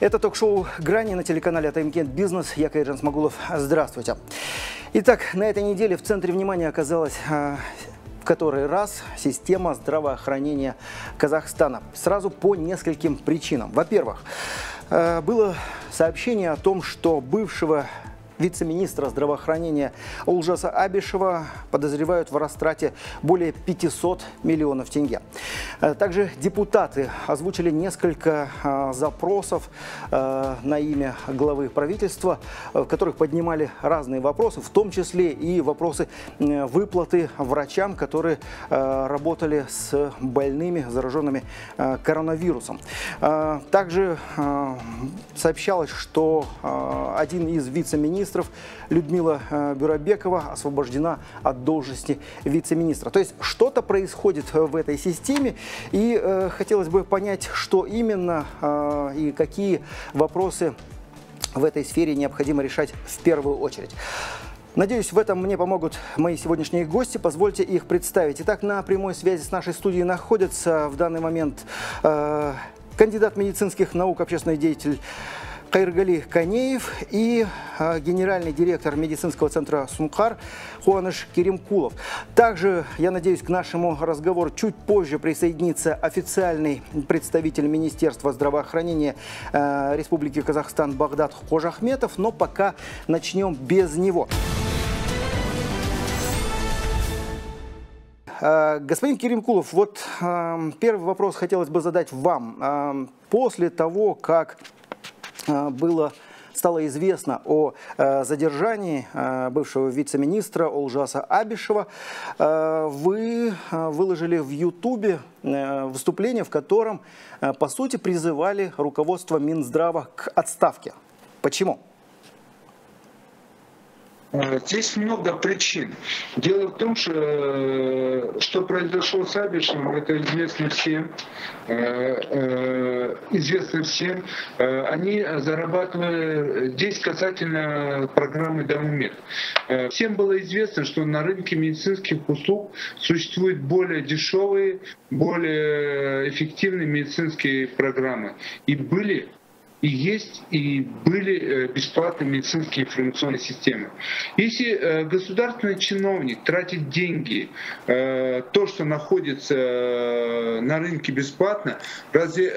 Это ток-шоу «Грани» на телеканале «Атаймкент Бизнес». Я Кайджан Смогулов. Здравствуйте. Итак, на этой неделе в центре внимания оказалась в который раз система здравоохранения Казахстана. Сразу по нескольким причинам. Во-первых, было сообщение о том, что бывшего вице-министра здравоохранения Олжаса Абишева подозревают в растрате более 500 миллионов тенге. Также депутаты озвучили несколько запросов на имя главы правительства, в которых поднимали разные вопросы, в том числе и вопросы выплаты врачам, которые работали с больными, зараженными коронавирусом. Также сообщалось, что один из вице-министров Людмила Бюрабекова освобождена от должности вице-министра. То есть что-то происходит в этой системе, и хотелось бы понять, что именно и какие вопросы в этой сфере необходимо решать в первую очередь. Надеюсь, в этом мне помогут мои сегодняшние гости. Позвольте их представить. Итак, на прямой связи с нашей студией находится в данный момент кандидат медицинских наук, общественный деятель Каиргали Канеев и генеральный директор медицинского центра Сумхар Хуаныш Керимкулов. Также, я надеюсь, к нашему разговору чуть позже присоединится официальный представитель Министерства здравоохранения Республики Казахстан Багдат Кожахметов, но пока начнем без него. Господин Керимкулов, вот первый вопрос хотелось бы задать вам. После того, как стало известно о задержании бывшего вице-министра Олжаса Абишева, вы выложили в Ютубе выступление, в котором, по сути, призывали руководство Минздрава к отставке. Почему? Здесь много причин. Дело в том, что произошло с Абишевым, это известно всем. Они зарабатывали здесь касательно программы «Домумет». Всем было известно, что на рынке медицинских услуг существуют более дешевые, более эффективные медицинские программы. И были бесплатные медицинские информационные системы. Если государственный чиновник тратит деньги, то, что находится на рынке бесплатно, разве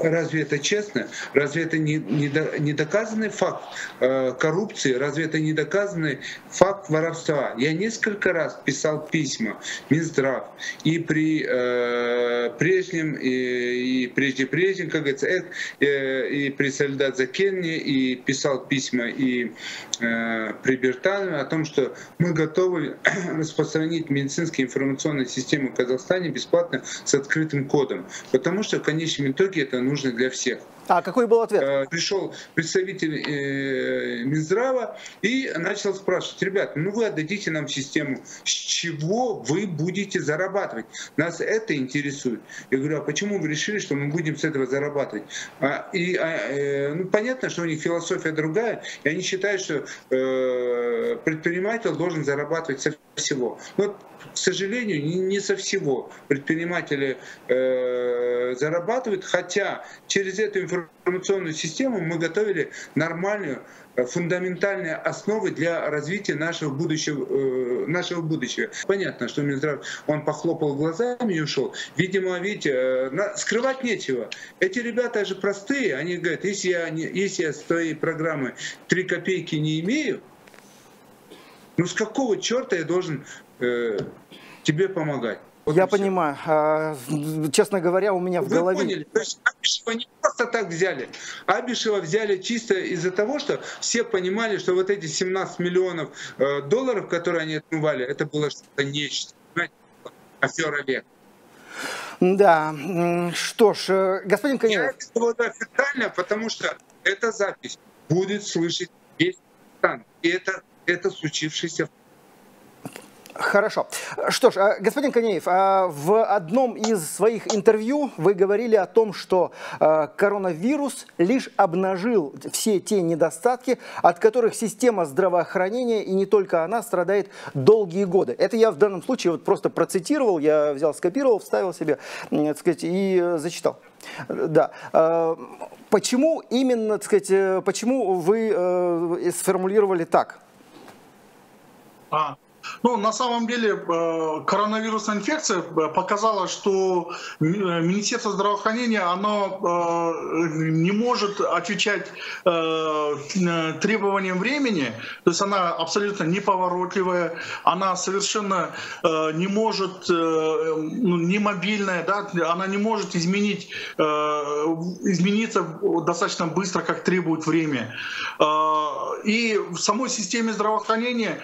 это честно? Разве это не доказанный факт коррупции? Разве это не доказанный факт воровства? Я несколько раз писал письма Минздрав и при прежнем, как и при Сальдадзе Кенни, и писал письма и при Бертанове о том, что мы готовы распространить медицинские информационные системы в Казахстане бесплатно с открытым кодом, потому что в конечном итоге это нужно для всех. А какой был ответ? Пришел представитель Минздрава и начал спрашивать: ребят, ну вы отдадите нам систему, с чего вы будете зарабатывать? Нас это интересует. Я говорю: а почему вы решили, что мы будем с этого зарабатывать? Ну, понятно, что у них философия другая, и они считают, что предприниматель должен зарабатывать со всего. Но, к сожалению, не со всего предприниматели зарабатывают, хотя через эту информационную систему мы готовили нормальную, фундаментальные основы для развития нашего будущего. Понятно, что Минздрав, он похлопал глазами и ушел. Видимо, видите, скрывать нечего. Эти ребята же простые, они говорят: если я с твоей программы 3 копейки не имею, ну с какого черта я должен тебе помогать? Вот я понимаю. Честно говоря, у меня в голове... Вы поняли, то есть Абишева не просто так взяли. Абишева взяли чисто из-за того, что все понимали, что вот эти 17 миллионов долларов, которые они отмывали, это было что-то нечто. Афера века. Да, что ж, господин Канеев... Я говорю официально, потому что эта запись будет слышать весь стран. И это случившееся... Хорошо. Что ж, господин Канеев, в одном из своих интервью вы говорили о том, что коронавирус лишь обнажил все те недостатки, от которых система здравоохранения, и не только она, страдает долгие годы. Это я в данном случае вот просто процитировал, я взял, скопировал, вставил себе, так сказать, и зачитал. Да. Почему именно, так сказать, почему вы сформулировали так? Ну, на самом деле, коронавирусная инфекция показала, что Министерство здравоохранения, оно не может отвечать требованиям времени, то есть она абсолютно неповоротливая, она совершенно не может, не мобильная, да, она не может измениться достаточно быстро, как требует время. И в самой системе здравоохранения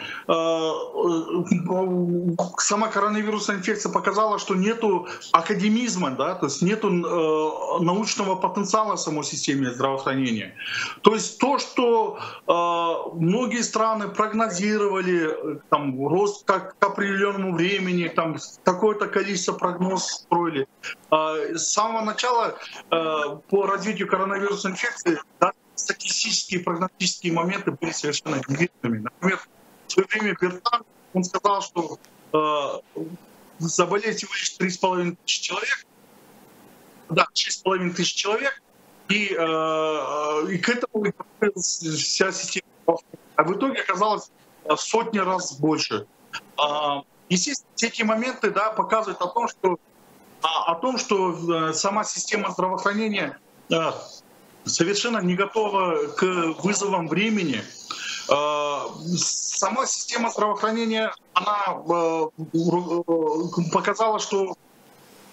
сама коронавирусная инфекция показала, что нету академизма, да, то есть нету научного потенциала в самой системе здравоохранения. То есть то, что многие страны прогнозировали, там, рост к определенному времени, там, какое-то количество прогноз строили. С самого начала по развитию коронавирусной инфекции, да, статистические и прогностические моменты были совершенно неверными. Например, в свое время Бертан, он сказал, что заболели всего лишь 3,5 тысячи человек, да, 6,5 тысяч человек, и к этому вся система. А в итоге оказалось в сотни раз больше. Естественно, все эти моменты, да, показывают о том, что сама система здравоохранения совершенно не готова к вызовам времени. Сама система здравоохранения, она показала, что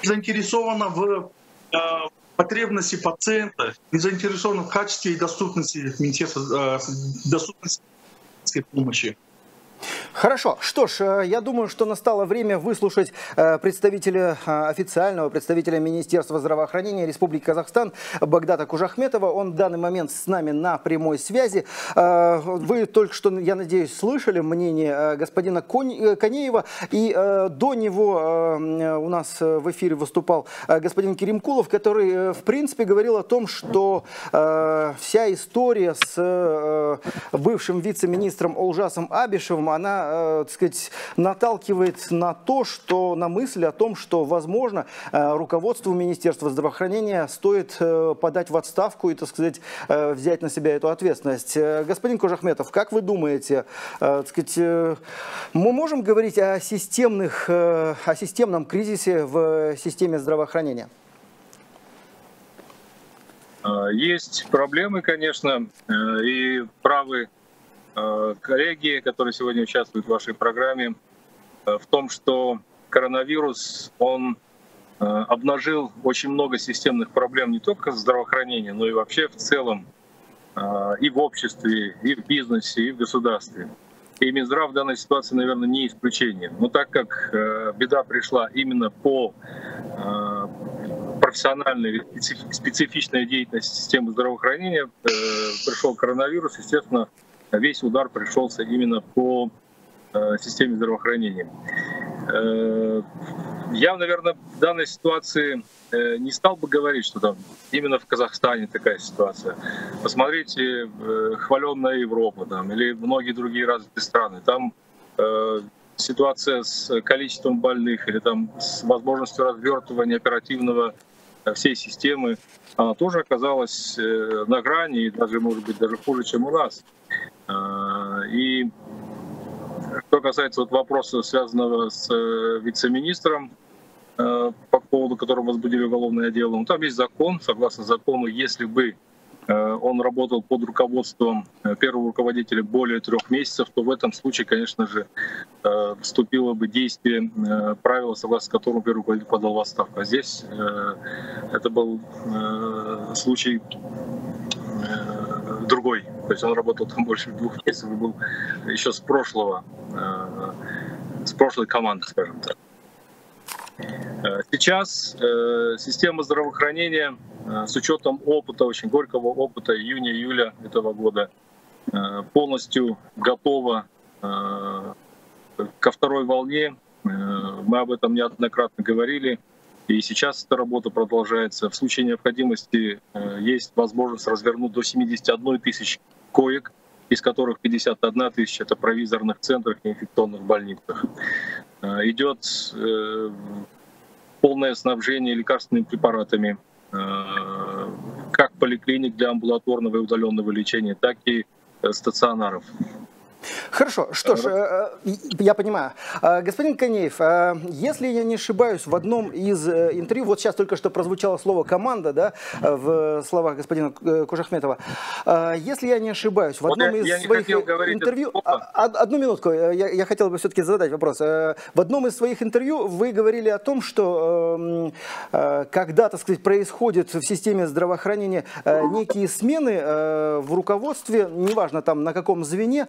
не заинтересована в потребности пациента, не заинтересована в качестве и доступности помощи. Хорошо. Что ж, я думаю, что настало время выслушать официального представителя Министерства здравоохранения Республики Казахстан Багдата Кожахметова. Он в данный момент с нами на прямой связи. Вы только что, я надеюсь, слышали мнение господина Канеева. И до него у нас в эфире выступал господин Керимкулов, который, в принципе, говорил о том, что вся история с бывшим вице-министром Олжасом Абишевым, она, так сказать, наталкивает на то, что, на мысль о том, что, возможно, руководству Министерства здравоохранения стоит подать в отставку и, так сказать, взять на себя эту ответственность. Господин Кожахметов, как вы думаете, так сказать, мы можем говорить о системном кризисе в системе здравоохранения? Есть проблемы, конечно, и правы коллеги, которые сегодня участвуют в вашей программе, в том, что коронавирус, он обнажил очень много системных проблем не только в здравоохранении, но и вообще в целом, и в обществе, и в бизнесе, и в государстве. И Минздрав в данной ситуации, наверное, не исключение. Но так как беда пришла именно по профессиональной специфичной деятельности системы здравоохранения, пришел коронавирус, естественно, весь удар пришелся именно по системе здравоохранения. Я, наверное, в данной ситуации не стал бы говорить, что там именно в Казахстане такая ситуация. Посмотрите, хваленная Европа там, или многие другие развитые страны. Там ситуация с количеством больных или там с возможностью развертывания оперативного всей системы, она тоже оказалась на грани и даже, может быть, даже хуже, чем у нас. И что касается вот вопроса, связанного с вице-министром, по поводу которого возбудили уголовное дело, ну, там есть закон, согласно закону, если бы он работал под руководством первого руководителя более 3 месяцев, то в этом случае, конечно же, вступило бы действие правила, согласно которому первый руководитель подал в отставку. А здесь это был случай другой. То есть он работал там больше 2 месяцев и был еще с прошлой команды, скажем так. Сейчас система здравоохранения, с учетом опыта, очень горького опыта июня-июля этого года, полностью готова ко второй волне. Мы об этом неоднократно говорили. И сейчас эта работа продолжается. В случае необходимости есть возможность развернуть до 71 тысяч коек, из которых 51 тысяча — это в провизорных центрах и инфекционных больницах. Идет полное снабжение лекарственными препаратами, как поликлиник для амбулаторного и удаленного лечения, так и стационаров. Хорошо, что ж, я понимаю. Господин Канеев, если я не ошибаюсь, в одном из интервью, вот сейчас только что прозвучало слово «команда», да, в словах господина Кожахметова, если я не ошибаюсь, в одном из своих интервью... Одну минутку, я хотел бы все-таки задать вопрос. В одном из своих интервью вы говорили о том, что когда, так сказать, происходит в системе здравоохранения некие смены в руководстве, неважно там на каком звене,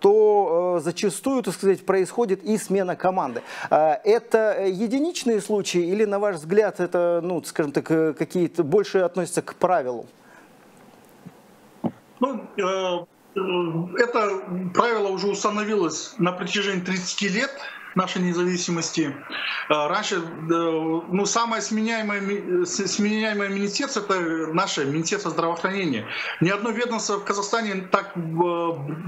то зачастую, так сказать, происходит и смена команды. Это единичные случаи или, на ваш взгляд, это, ну, скажем так, какие-то больше относятся к правилу? Ну, это правило уже установилось на протяжении 30 лет нашей независимости. Раньше, ну, самое сменяемое министерство — это наше министерство здравоохранения. Ни одно ведомство в Казахстане так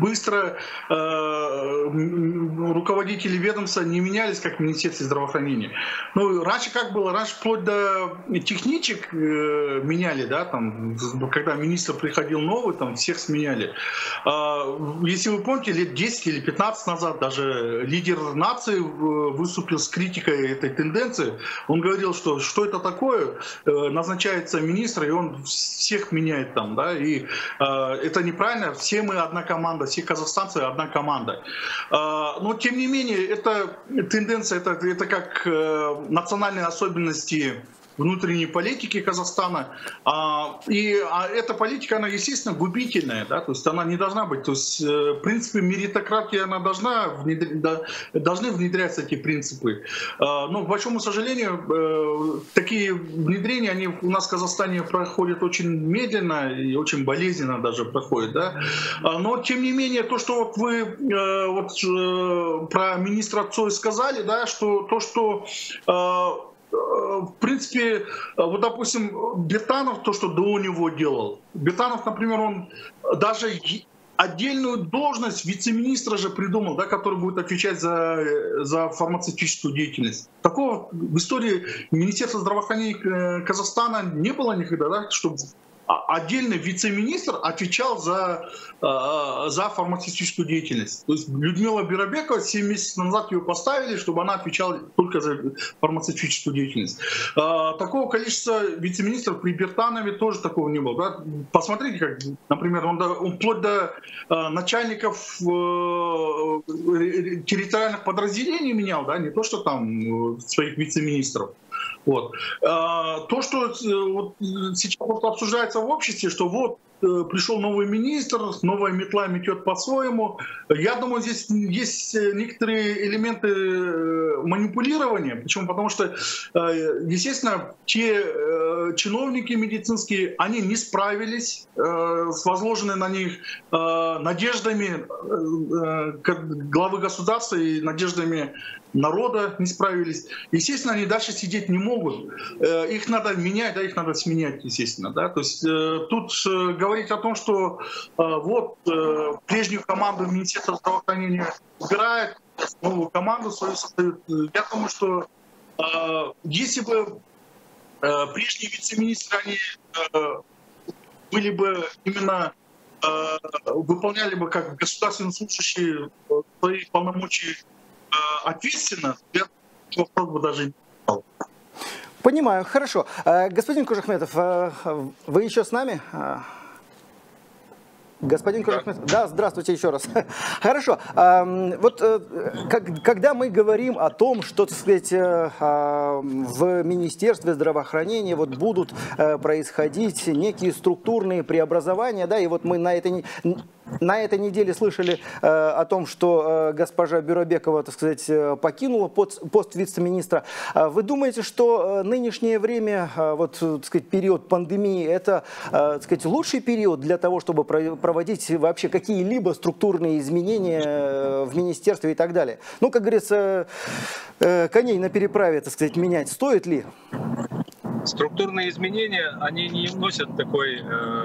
быстро руководители ведомства не менялись, как в министерстве здравоохранения. Ну, раньше как было? Раньше вплоть до техничек меняли, да, там, когда министр приходил новый, там всех сменяли. Если вы помните, лет 10 или 15 назад даже лидер нации выступил с критикой этой тенденции. Он говорил, что это такое, назначается министр, и он всех меняет там, да, и это неправильно, все мы одна команда, все казахстанцы одна команда. Но тем не менее, эта тенденция, это как национальные особенности внутренней политики Казахстана, и эта политика, она, естественно, губительная, да, то есть она не должна быть, то есть, в принципе, меритократия, она должны внедряться эти принципы, но, к большому сожалению, такие внедрения, они у нас в Казахстане проходят очень медленно и очень болезненно даже проходят, да, но, тем не менее, то, что вот вы про министра Цоя сказали, да, что то, что в принципе, вот, допустим, Биртанов, то, что до него делал. Биртанов, например, он даже отдельную должность вице-министра же придумал, да, который будет отвечать за фармацевтическую деятельность. Такого в истории Министерства здравоохранения Казахстана не было никогда, да, чтобы отдельный вице-министр отвечал за фармацевтическую деятельность. То есть Людмила Бюрабекова 7 месяцев назад ее поставили, чтобы она отвечала только за фармацевтическую деятельность. Такого количества вице-министров при Биртанове тоже такого не было. Да? Посмотрите, как, например, он вплоть до начальников территориальных подразделений менял, да? Не то что там своих вице-министров. Вот. То, что вот сейчас вот обсуждается в обществе, что вот пришел новый министр, новая метла метет по-своему. Я думаю, здесь есть некоторые элементы манипулирования. Почему? Потому что, естественно, те чиновники медицинские, они не справились с возложенной на них надеждами главы государства и надеждами народа не справились. Естественно, они дальше сидеть не могут. Их надо менять, да, их надо сменять, естественно. Да? То есть тут говорить о том, что вот прежнюю команду Министерства здравоохранения убирают, новую команду свою создают. Я думаю, что если бы прежние вице-министры, они были бы именно, выполняли бы как государственные служащие свои полномочия ответственно, я вопрос бы даже не задал. Понимаю, хорошо. Господин Кожахметов, вы еще с нами? Господин Кожахметов, да, здравствуйте еще раз. Хорошо, вот когда мы говорим о том, что, так сказать, в Министерстве здравоохранения вот будут происходить некие структурные преобразования, да, и вот мы на этой На этой неделе слышали о том, что госпожа Бюрабекова, так сказать, покинула пост вице-министра. Вы думаете, что нынешнее время, вот, так сказать, период пандемии, это, так сказать, лучший период для того, чтобы проводить вообще какие-либо структурные изменения в министерстве и так далее? Ну, как говорится, коней на переправе, так сказать, менять стоит ли? Структурные изменения, они не носят такой,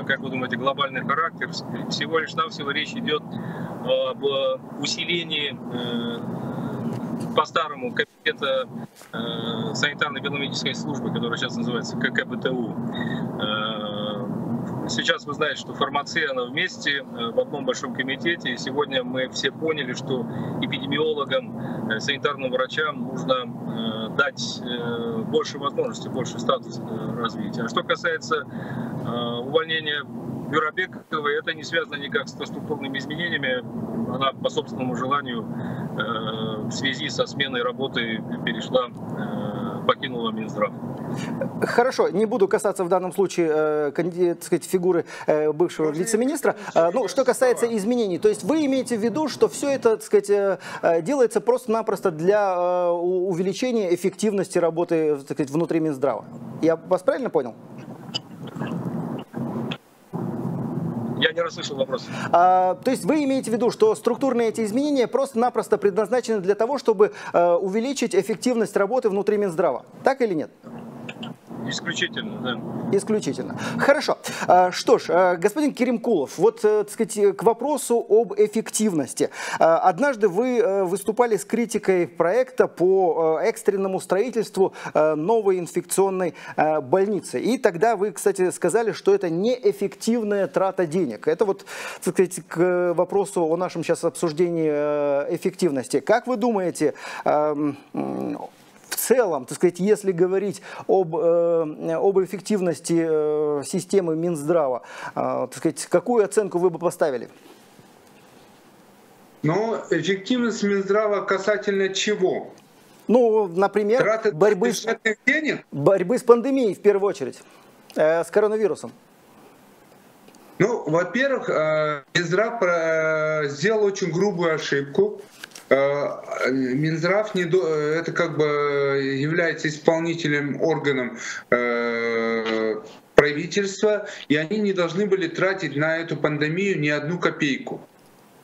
как вы думаете, глобальный характер. Всего лишь навсего речь идет об усилении по-старому комитета санитарно-эпидемиологической службы, которая сейчас называется ККБТУ. Сейчас вы знаете, что фармация, она вместе в одном большом комитете. И сегодня мы все поняли, что эпидемиологам, санитарным врачам нужно дать больше возможностей, больше статус развития. А что касается увольнения Бюрабековой, это не связано никак с структурными изменениями. Она по собственному желанию в связи со сменой работы перешла, покинула Минздрав. Хорошо, не буду касаться в данном случае, так сказать, фигуры бывшего вице-министра. Ну, что касается изменений, то есть вы имеете в виду, что все это, так сказать, делается просто-напросто для увеличения эффективности работы, так сказать, внутри Минздрава? Я вас правильно понял? Я не расслышал вопрос. То есть вы имеете в виду, что структурные эти изменения просто-напросто предназначены для того, чтобы увеличить эффективность работы внутри Минздрава? Так или нет? Исключительно, да. Исключительно. Хорошо. Что ж, господин Керимкулов, вот, так сказать, к вопросу об эффективности. Однажды вы выступали с критикой проекта по экстренному строительству новой инфекционной больницы. И тогда вы, кстати, сказали, что это неэффективная трата денег. Это вот, так сказать, к вопросу о нашем сейчас обсуждении эффективности. Как вы думаете, в целом, так сказать, если говорить об эффективности системы Минздрава, так сказать, какую оценку вы бы поставили? Ну, эффективность Минздрава касательно чего? Ну, например, борьбы с пандемией, в первую очередь, с коронавирусом. Ну, во-первых, Минздрав сделал очень грубую ошибку. Минздрав это как бы является исполнительным органом правительства, и они не должны были тратить на эту пандемию ни одну копейку.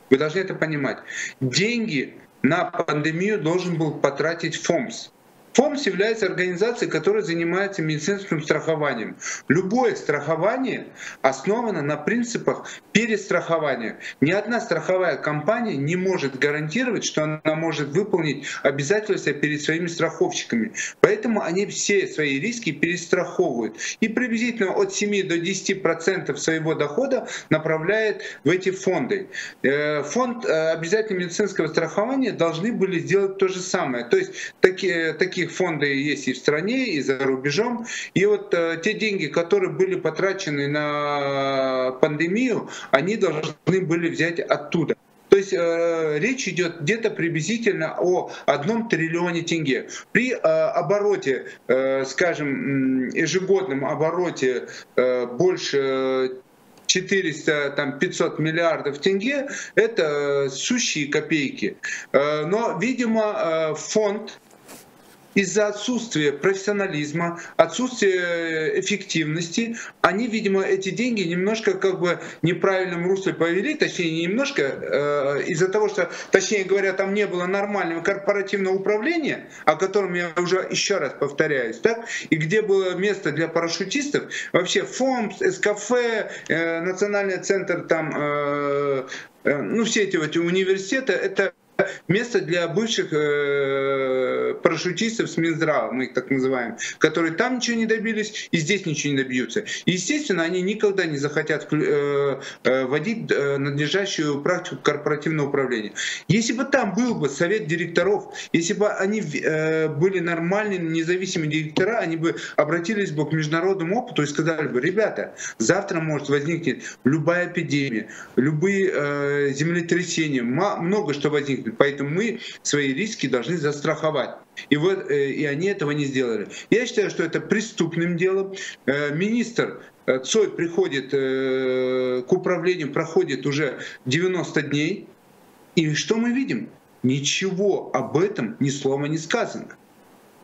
Вы должны это понимать. Деньги на пандемию должен был потратить ФОМС. ФОМС является организацией, которая занимается медицинским страхованием. Любое страхование основано на принципах перестрахования. Ни одна страховая компания не может гарантировать, что она может выполнить обязательства перед своими страховщиками. Поэтому они все свои риски перестраховывают. И приблизительно от 7 до 10% своего дохода направляет в эти фонды. Фонд обязательного медицинского страхования должны были сделать то же самое. То есть такие фонды есть и в стране, и за рубежом. И вот те деньги, которые были потрачены на пандемию, они должны были взять оттуда. То есть речь идет где-то приблизительно о 1 триллионе тенге. При обороте, скажем, ежегодном обороте больше 400-500 миллиардов тенге, это сущие копейки. Но, видимо, фонд из-за отсутствия профессионализма, отсутствия эффективности, они, видимо, эти деньги немножко как бы неправильном русле повели, точнее, немножко из-за того, что, точнее говоря, там не было нормального корпоративного управления, о котором я уже еще раз повторяюсь, так, и где было место для парашютистов, вообще ФОМС, СКФ, Национальный центр, там, ну, все эти вот университеты, это место для бывших парашютистов с Минздрава, мы их так называем, которые там ничего не добились и здесь ничего не добьются. И, естественно, они никогда не захотят вводить надлежащую практику корпоративного управления. Если бы там был бы совет директоров, если бы они были нормальные, независимые директора, они бы обратились бы к международному опыту и сказали бы: ребята, завтра может возникнуть любая эпидемия, любые землетрясения, много что возникнет. Поэтому мы свои риски должны застраховать. И вот, и они этого не сделали. Я считаю, что это преступным делом. Министр Цой приходит к управлению, проходит уже 90 дней. И что мы видим? Ничего об этом ни слова не сказано.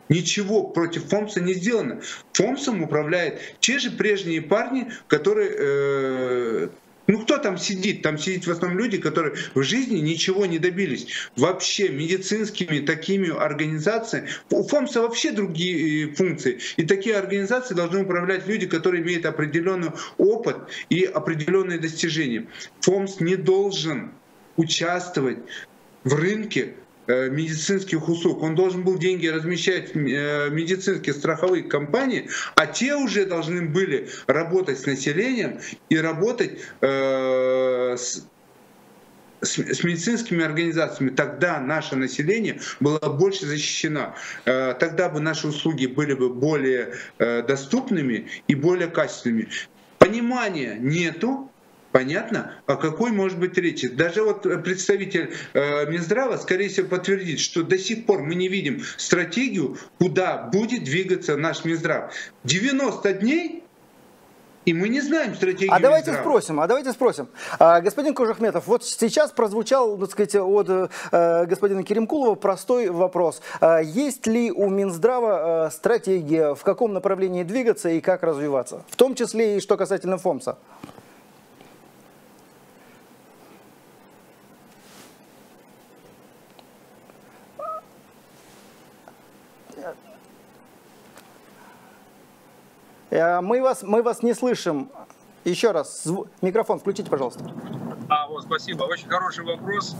Ничего против ФОМСа не сделано. ФОМСом управляют те же прежние парни, которые... Ну кто там сидит? Там сидят в основном люди, которые в жизни ничего не добились. Вообще медицинскими такими организациями. У ФОМСа вообще другие функции. И такие организации должны управлять люди, которые имеют определенный опыт и определенные достижения. ФОМС не должен участвовать в рынке медицинских услуг. Он должен был деньги размещать в медицинские страховые компании, а те уже должны были работать с населением и работать с медицинскими организациями. Тогда наше население было больше защищено. Тогда бы наши услуги были бы более доступными и более качественными. Понимания нету. Понятно? О какой может быть речи? Даже вот представитель Минздрава, скорее всего, подтвердит, что до сих пор мы не видим стратегию, куда будет двигаться наш Минздрав. 90 дней, и мы не знаем стратегию Минздрава. А давайте спросим. Господин Кожахметов, вот сейчас прозвучал, так сказать, от господина Керимкулова простой вопрос. Есть ли у Минздрава стратегия, в каком направлении двигаться и как развиваться? В том числе и что касательно ФОМСа. Мы вас не слышим. Еще раз, микрофон включите, пожалуйста. Вот, спасибо. Очень хороший вопрос.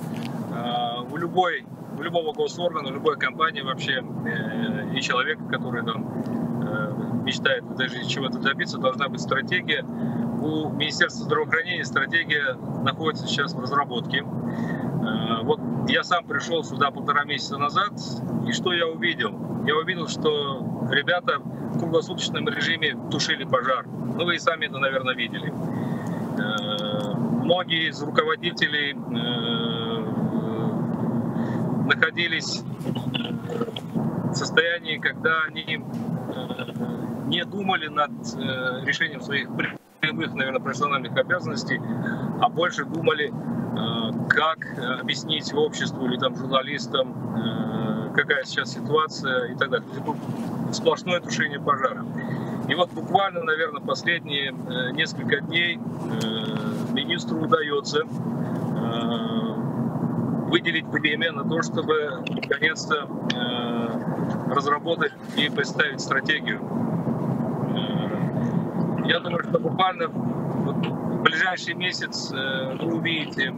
У любого госоргана, у любой компании вообще, и человека, который там мечтает даже чего-то добиться, должна быть стратегия. У Министерства здравоохранения стратегия находится сейчас в разработке. Вот я сам пришел сюда 1,5 месяца назад, и что я увидел? Я увидел, что ребята в круглосуточном режиме тушили пожар. Ну, вы и сами это, наверное, видели. Многие из руководителей находились в состоянии, когда они не думали над решением своих прямых, наверное, профессиональных обязанностей, а больше думали, как объяснить обществу или там журналистам, какая сейчас ситуация и так далее. Сплошное тушение пожара. И вот буквально, наверное, последние несколько дней министру удается выделить время на то, чтобы наконец-то разработать и представить стратегию. Я думаю, что буквально в ближайший месяц вы увидите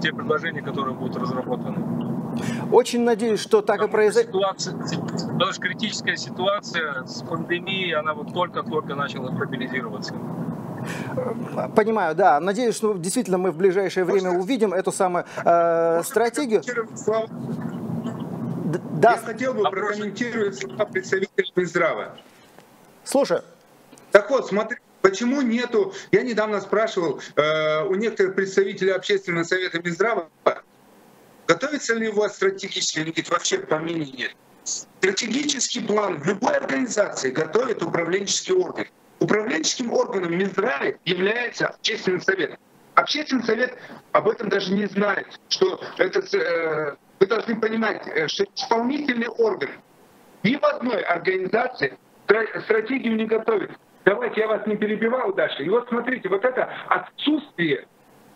те предложения, которые будут разработаны. Очень надеюсь, что так и произойдет. Даже критическая ситуация с пандемией, она вот только-только начала стабилизироваться. Понимаю, да. Надеюсь, что действительно мы в ближайшее время увидим эту самую стратегию. Да. Я хотел бы прокомментировать слова представителя Минздрава. Слушай. Так вот, смотри. Почему нету, я недавно спрашивал у некоторых представителей Общественного совета Минздрава, готовится ли у вас стратегический, они говорят, вообще по мнению нет. Стратегический план в любой организации готовит управленческий орган. Управленческим органом Минздрава является Общественный совет. Общественный совет об этом даже не знает, что это, вы должны понимать, что исполнительный орган ни в одной организации стратегию не готовит. Давайте я вас не перебивал, Даша. И вот смотрите, вот это отсутствие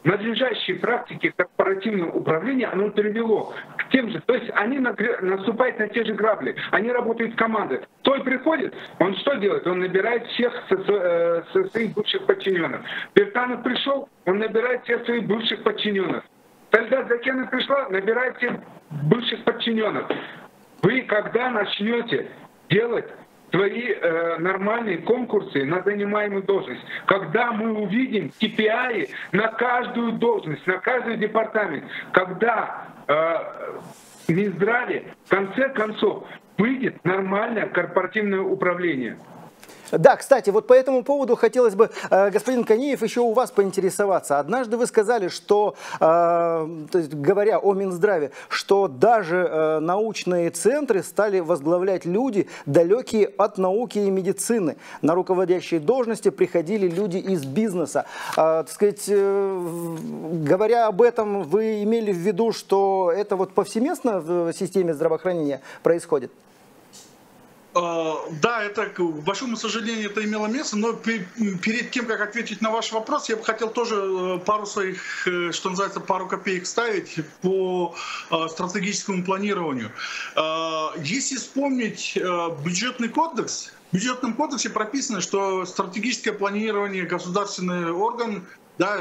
надлежащей практики корпоративного управления, оно привело к тем же. То есть они наступают на те же грабли, они работают в команды. Той приходит, он что делает? Он набирает всех со своих бывших подчиненных. Бертанов пришел, он набирает всех своих бывших подчиненных. Тальда Закена пришла, набирает всех бывших подчиненных. Вы когда начнете делать свои нормальные конкурсы на занимаемую должность. Когда мы увидим KPI на каждую должность, на каждый департамент, когда в Минздраве в конце концов выйдет нормальное корпоративное управление. Да, кстати, вот по этому поводу хотелось бы, господин Канеев, еще у вас поинтересоваться. Однажды вы сказали, что, то есть, говоря о Минздраве, что даже научные центры стали возглавлять люди, далекие от науки и медицины. На руководящие должности приходили люди из бизнеса. Так сказать, говоря об этом, вы имели в виду, что это вот повсеместно в системе здравоохранения происходит? Да, это, к большому сожалению, это имело место, но перед тем, как ответить на ваш вопрос, я бы хотел тоже пару своих, что называется, пару копеек ставить по стратегическому планированию. Если вспомнить бюджетный кодекс, в бюджетном кодексе прописано, что стратегическое планирование государственный орган, да,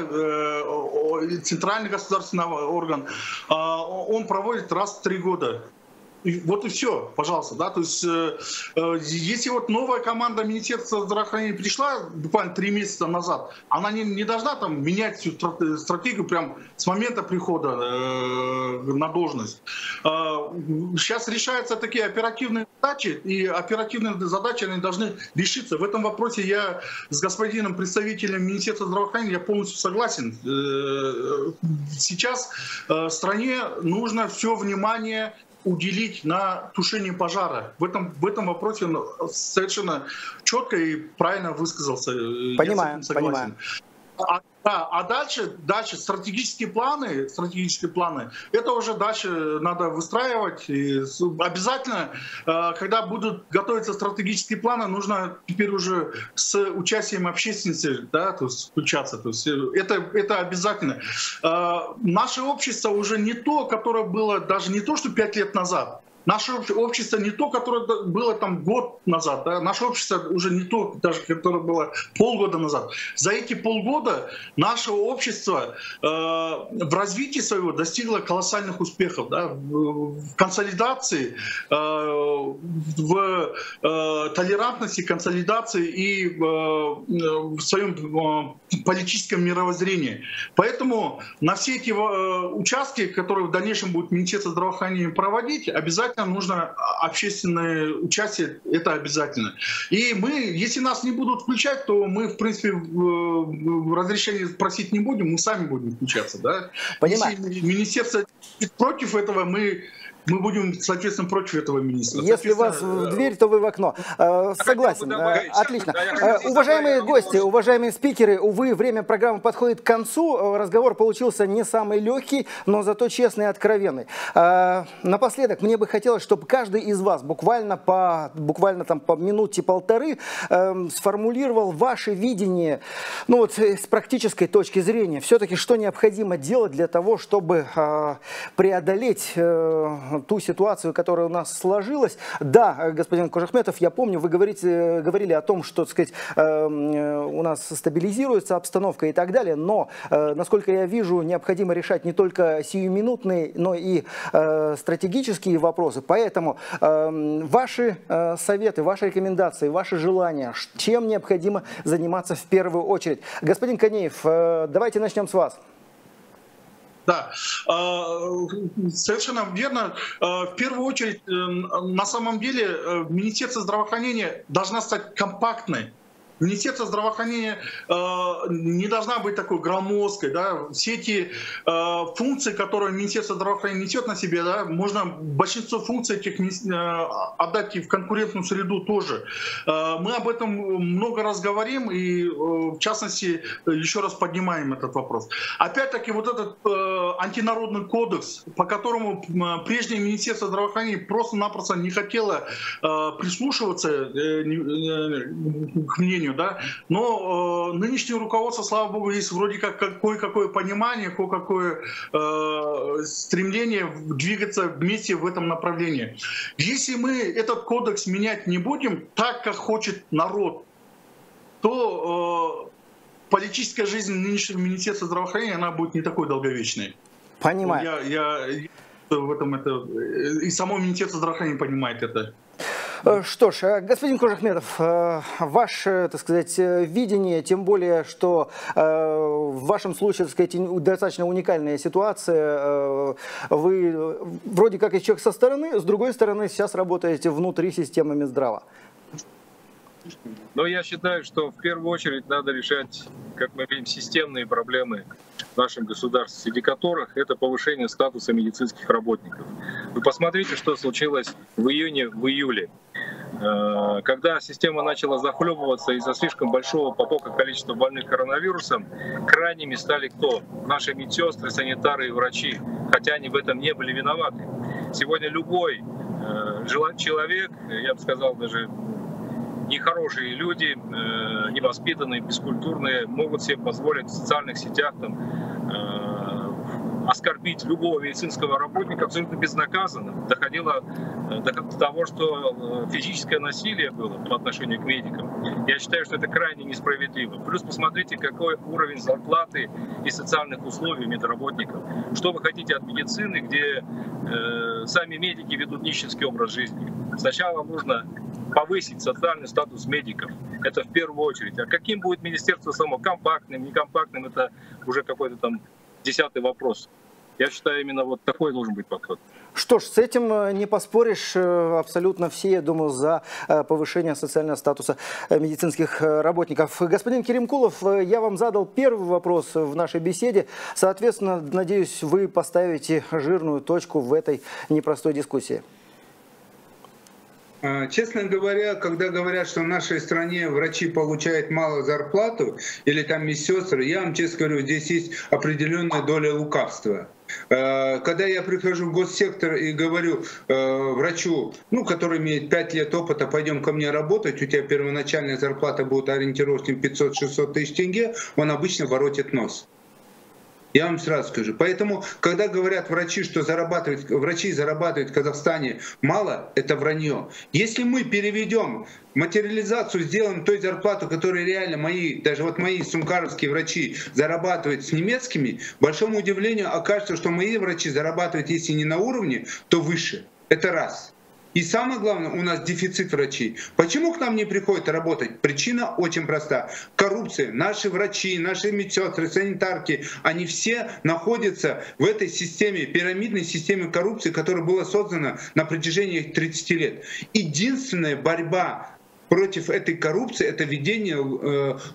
центральный государственный орган, он проводит раз в 3 года. Вот и все, пожалуйста, да, то есть если вот новая команда Министерства здравоохранения пришла буквально 3 месяца назад, она не должна там менять всю стратегию прям с момента прихода на должность. Сейчас решаются такие оперативные задачи, и оперативные задачи, они должны решиться. В этом вопросе я с господином представителем Министерства здравоохранения я полностью согласен. Сейчас стране нужно все внимание уделить на тушение пожара. В этом вопросе он совершенно четко и правильно высказался. Понимаю, понимаю. А дальше стратегические планы, это уже дальше надо выстраивать. И обязательно, когда будут готовиться стратегические планы, нужно теперь уже с участием общественности, да, то есть включаться. То есть это обязательно. Наше общество уже не то, которое было даже не то, что 5 лет назад. Наше общество не то, которое было там год назад, да? Наше общество уже не то, даже которое было полгода назад. За эти полгода наше общество в развитии своего достигло колоссальных успехов, да? В консолидации, в толерантности, консолидации и в своем политическом мировоззрении. Поэтому на все эти участки, которые в дальнейшем будет Министерство здравоохранения проводить, обязательно нужно общественное участие, это обязательно. И мы, если нас не будут включать, то мы, в принципе, разрешения просить не будем, мы сами будем включаться. Да? Понимаю. Если министерство против этого, мы будем, соответственно, против этого министра. Если вас в дверь, то вы в окно. Согласен. Отлично. Уважаемые гости, уважаемые спикеры, увы, время программы подходит к концу. Разговор получился не самый легкий, но зато честный и откровенный. Напоследок, мне бы хотелось, чтобы каждый из вас буквально по минуте-полторы сформулировал ваше видение, ну вот с практической точки зрения, все-таки что необходимо делать для того, чтобы преодолеть ту ситуацию, которая у нас сложилась. Да, господин Кожахметов, я помню, вы говорили о том, что, так сказать, у нас стабилизируется обстановка и так далее, но, насколько я вижу, необходимо решать не только сиюминутные, но и стратегические вопросы. Поэтому ваши советы, ваши рекомендации, ваши желания, чем необходимо заниматься в первую очередь. Господин Канеев, давайте начнем с вас. Да, совершенно верно. В первую очередь, на самом деле, Министерство здравоохранения должно стать компактной. Министерство здравоохранения не должна быть такой громоздкой. Да? Все эти функции, которые Министерство здравоохранения несет на себе, да, можно большинство функций этих отдать и в конкурентную среду тоже. Мы об этом много раз говорим и, в частности, еще раз поднимаем этот вопрос. Опять-таки, вот этот антинародный кодекс, по которому прежнее Министерство здравоохранения просто-напросто не хотело прислушиваться к мнению. Да? Но нынешнее руководство, слава богу, есть вроде как кое-какое понимание, кое-какое стремление двигаться вместе в этом направлении. Если мы этот кодекс менять не будем так, как хочет народ, то политическая жизнь нынешнего Министерства здравоохранения, она будет не такой долговечной. Понимаю. Я в этом и само Министерство здравоохранения понимает это. Что ж, господин Кожахметов, ваше, так сказать, видение, тем более, что в вашем случае, так сказать, достаточно уникальная ситуация. Вы вроде как и человек со стороны, с другой стороны, сейчас работаете внутри системы Минздрава. Но я считаю, что в первую очередь надо решать, как мы видим, системные проблемы в нашем государстве, среди которых это повышение статуса медицинских работников. Вы посмотрите, что случилось в июне, в июле, когда система начала захлебываться из-за слишком большого потока количества больных коронавирусом. Крайними стали кто? Наши медсестры, санитары и врачи, хотя они в этом не были виноваты. Сегодня любой человек, я бы сказал, даже нехорошие люди, невоспитанные, бескультурные, могут себе позволить в социальных сетях оскорбить любого медицинского работника абсолютно безнаказанно. Доходило до того, что физическое насилие было по отношению к медикам. Я считаю, что это крайне несправедливо. Плюс посмотрите, какой уровень зарплаты и социальных условий медработников. Что вы хотите от медицины, где сами медики ведут нищенский образ жизни? Сначала нужно повысить социальный статус медиков. Это в первую очередь. А каким будет министерство само? Компактным, некомпактным? Это уже какой-то там 10-й вопрос. Я считаю, именно вот такой должен быть подход. Что ж, с этим не поспоришь. Абсолютно все, я думаю, за повышение социального статуса медицинских работников. Господин Керимкулов, я вам задал первый вопрос в нашей беседе. Соответственно, надеюсь, вы поставите жирную точку в этой непростой дискуссии. Честно говоря, когда говорят, что в нашей стране врачи получают мало зарплату, или там медсестры, я вам честно говорю, здесь есть определенная доля лукавства. Когда я прихожу в госсектор и говорю врачу, который имеет 5 лет опыта, пойдем ко мне работать, у тебя первоначальная зарплата будет ориентировочно 500-600 тысяч тенге, он обычно воротит нос. Я вам сразу скажу. Поэтому, когда говорят врачи, что врачи зарабатывают в Казахстане мало, это вранье. Если мы переведем, материализацию сделаем той зарплату, которую реально мои, даже вот мои сумкаровские врачи зарабатывают с немецкими, большому удивлению окажется, что мои врачи зарабатывают, если не на уровне, то выше. Это раз. И самое главное, у нас дефицит врачей. Почему к нам не приходят работать? Причина очень проста. Коррупция. Наши врачи, наши медсестры, санитарки, они все находятся в этой системе, пирамидной системе коррупции, которая была создана на протяжении 30 лет. Единственная борьба против этой коррупции — это введение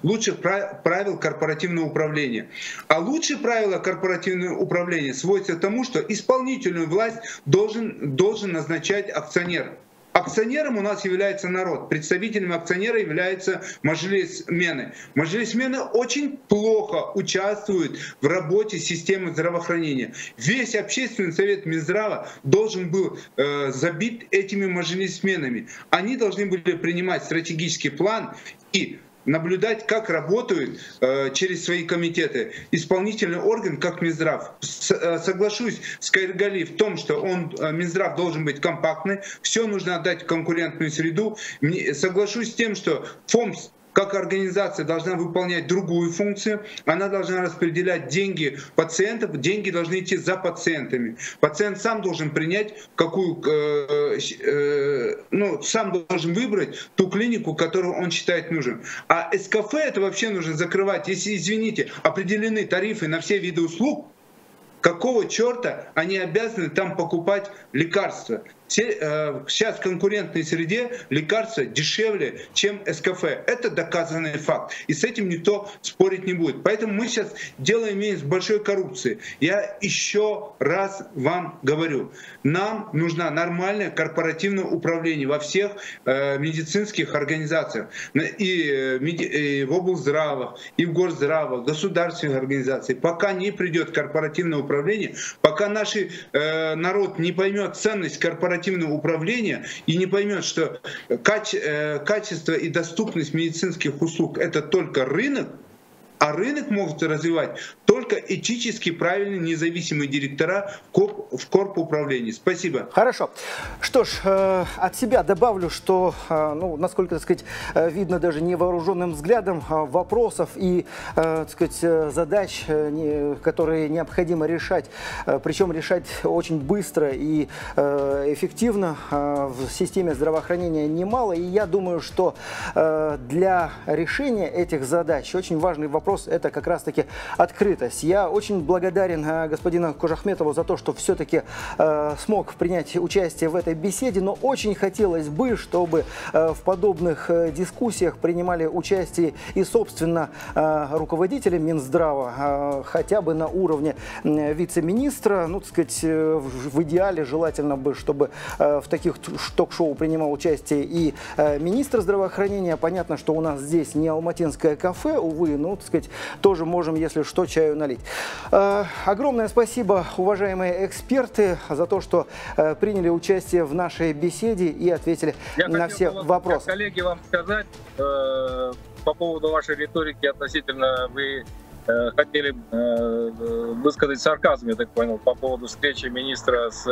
лучших правил корпоративного управления. А лучшие правила корпоративного управления сводятся к тому, что исполнительную власть должен назначать акционер. Акционером у нас является народ, представителем акционера является мажилисмены. Мажилисмены очень плохо участвуют в работе системы здравоохранения. Весь общественный совет Минздрава должен был забит этими мажилисменами. Они должны были принимать стратегический план и наблюдать, как работают через свои комитеты исполнительный орган, как Минздрав. Соглашусь с Каиргали в том, что Минздрав должен быть компактный, все нужно отдать в конкурентную среду. Соглашусь с тем, что ФОМС как организация должна выполнять другую функцию, она должна распределять деньги пациентов, деньги должны идти за пациентами. Пациент сам должен принять, сам должен выбрать ту клинику, которую он считает нужен. А СКФ это вообще нужно закрывать, если, извините, определены тарифы на все виды услуг. Какого черта они обязаны там покупать лекарства? Сейчас в конкурентной среде лекарства дешевле, чем СКФ. Это доказанный факт. И с этим никто спорить не будет. Поэтому мы сейчас дело имеем с большой коррупцией. Я еще раз вам говорю. Нам нужно нормальное корпоративное управление во всех медицинских организациях. И в облздравах, и в горздравах, государственных организациях. Пока не придет корпоративное управление, пока наш народ не поймет ценность корпоративного управления и не поймет, что качество и доступность медицинских услуг — это только рынок, а рынок могут развивать только этически правильные независимые директора в корпуправлении. Спасибо. Хорошо. Что ж, от себя добавлю, что, насколько, так сказать, видно даже невооруженным взглядом, вопросов и, так сказать, задач, которые необходимо решать, причем решать очень быстро и эффективно в системе здравоохранения немало. И я думаю, что для решения этих задач очень важный вопрос — это как раз-таки открытость. здесь. Я очень благодарен господину Кожахметову за то, что все-таки смог принять участие в этой беседе, но очень хотелось бы, чтобы в подобных дискуссиях принимали участие и, собственно, руководители Минздрава, хотя бы на уровне вице-министра. Ну, так сказать, в идеале желательно бы, чтобы в таких ток-шоу принимал участие и министр здравоохранения. Понятно, что у нас здесь не алматинское кафе, увы, ну, так сказать, тоже можем, если что, чаю налить. Огромное спасибо, уважаемые эксперты, за то, что приняли участие в нашей беседе и ответили на все вопросы. Коллеги, вам сказать по поводу вашей риторики относительно, вы хотели высказать сарказм, я так понял, по поводу встречи министра с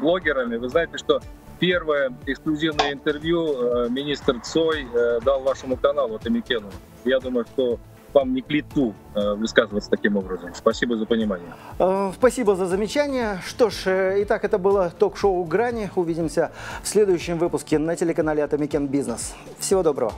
блогерами. Вы знаете, что первое эксклюзивное интервью министр Цой дал вашему каналу, Атаймкенту. Я думаю, что вам не клевету высказываться таким образом. Спасибо за понимание. Спасибо за замечание. Что ж, итак, это было ток-шоу «Грани». Увидимся в следующем выпуске на телеканале «Атаймкент Бизнес». Всего доброго.